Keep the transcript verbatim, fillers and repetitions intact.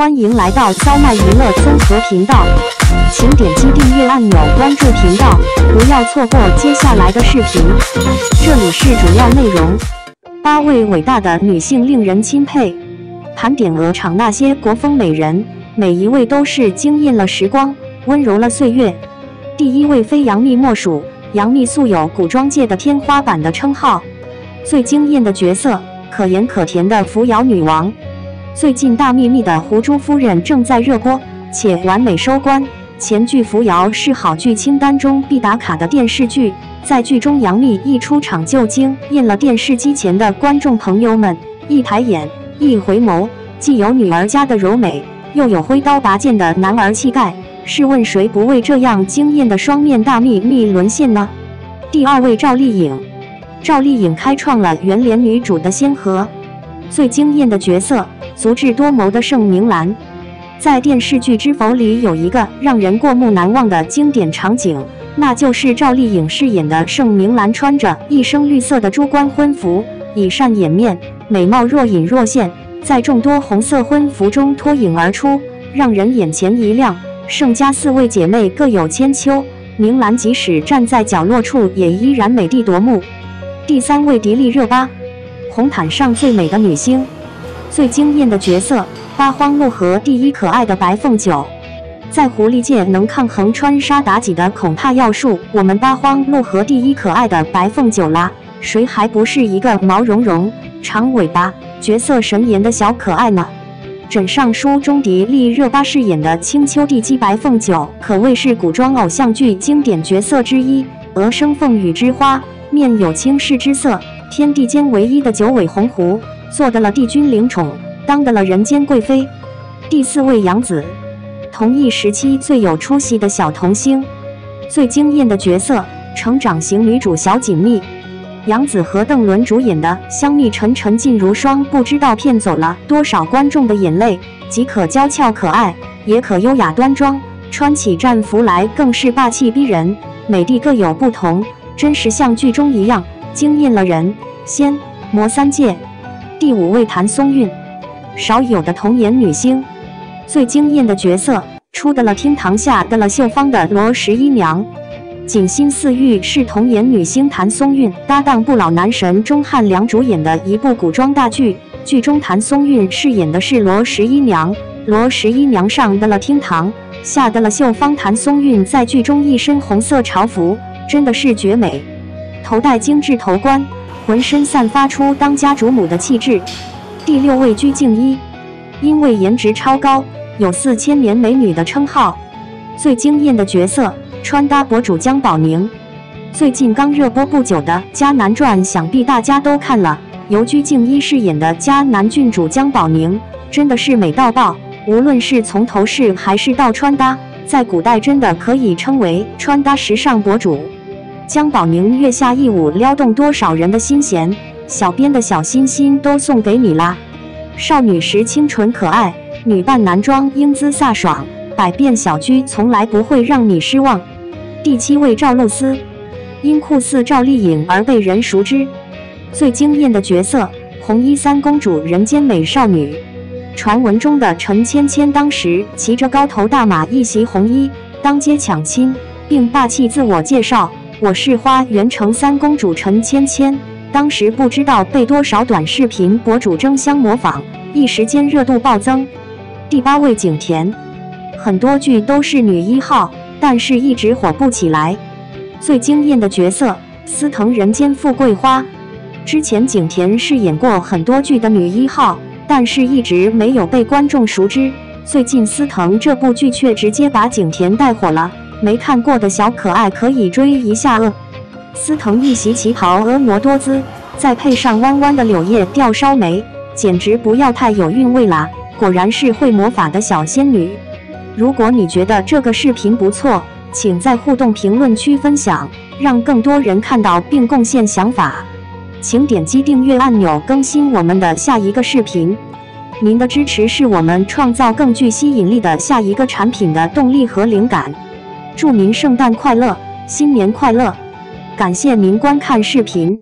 欢迎来到骚麦娱乐综合频道，请点击订阅按钮关注频道，不要错过接下来的视频。这里是主要内容：八位伟大的女性令人钦佩，盘点鹅厂那些国风美人，每一位都是惊艳了时光，温柔了岁月。第一位非杨幂莫属，杨幂素有古装界的天花板的称号，最惊艳的角色，可盐可甜的扶摇女王。 最近大秘密的胡珠夫人正在热播，且完美收官。前剧《扶摇》是好剧清单中必打卡的电视剧，在剧中杨幂一出场就惊艳了电视机前的观众朋友们，一抬眼，一回眸，既有女儿家的柔美，又有挥刀拔剑的男儿气概。试问谁不为这样惊艳的双面大秘密沦陷呢？第二位赵丽颖，赵丽颖开创了圆脸女主的先河，最惊艳的角色。 足智多谋的盛明兰，在电视剧《知否》里有一个让人过目难忘的经典场景，那就是赵丽颖饰演的盛明兰穿着一身绿色的珠光婚服，以扇掩面，美貌若隐若现，在众多红色婚服中脱颖而出，让人眼前一亮。盛家四位姐妹各有千秋，明兰即使站在角落处，也依然美地夺目。第三位迪丽热巴，红毯上最美的女星。 最惊艳的角色，八荒漠河第一可爱的白凤九，在狐狸界能抗衡川沙妲己的，恐怕要数我们八荒漠河第一可爱的白凤九啦。谁还不是一个毛茸茸、长尾巴、绝色神颜的小可爱呢？枕上书中迪丽热巴饰演的青丘地姬白凤九，可谓是古装偶像剧经典角色之一。额生凤羽之花，面有青世之色，天地间唯一的九尾红狐。 做得了帝君灵宠，当得了人间贵妃。第四位杨紫，同一时期最有出息的小童星，最惊艳的角色，成长型女主小锦觅。杨紫和邓伦主演的《香蜜沉沉烬如霜》，不知道骗走了多少观众的眼泪。即可娇俏可爱，也可优雅端庄，穿起战服来更是霸气逼人。美的各有不同，真实像剧中一样，惊艳了人仙魔三界。 第五位谭松韵，少有的童颜女星，最惊艳的角色，出得了厅堂下得了秀芳的罗十一娘。锦心似玉是童颜女星谭松韵搭档不老男神钟汉良主演的一部古装大剧，剧中谭松韵饰演的是罗十一娘。罗十一娘上得了厅堂，下得了秀芳。谭松韵在剧中一身红色朝服，真的是绝美，头戴精致头冠。 浑身散发出当家主母的气质。第六位鞠婧祎，因为颜值超高，有“四千年美女”的称号。最惊艳的角色，穿搭博主姜宝宁。最近刚热播不久的《迦南传》，想必大家都看了。由鞠婧祎饰演的迦南郡主姜宝宁，真的是美到爆。无论是从头饰还是到穿搭，在古代真的可以称为穿搭时尚博主。 姜宝宁月下一舞撩动多少人的心弦，小编的小心心都送给你啦！少女时清纯可爱，女扮男装英姿飒爽，百变小居从来不会让你失望。第七位赵露思，因酷似赵丽颖而被人熟知，最惊艳的角色红衣三公主人间美少女。传闻中的陈芊芊当时骑着高头大马一袭红衣，当街抢亲，并霸气自我介绍。 我是花园城三公主陈芊芊，当时不知道被多少短视频博主争相模仿，一时间热度暴增。第八位景甜，很多剧都是女一号，但是一直火不起来。最惊艳的角色，司藤人间富贵花。之前景甜饰演过很多剧的女一号，但是一直没有被观众熟知。最近司藤这部剧却直接把景甜带火了。 没看过的小可爱可以追一下呃。司藤一袭旗袍婀娜多姿，再配上弯弯的柳叶吊梢眉，简直不要太有韵味啦！果然是会魔法的小仙女。如果你觉得这个视频不错，请在互动评论区分享，让更多人看到并贡献想法。请点击订阅按钮，更新我们的下一个视频。您的支持是我们创造更具吸引力的下一个产品的动力和灵感。 祝您圣诞快乐，新年快乐！感谢您观看视频。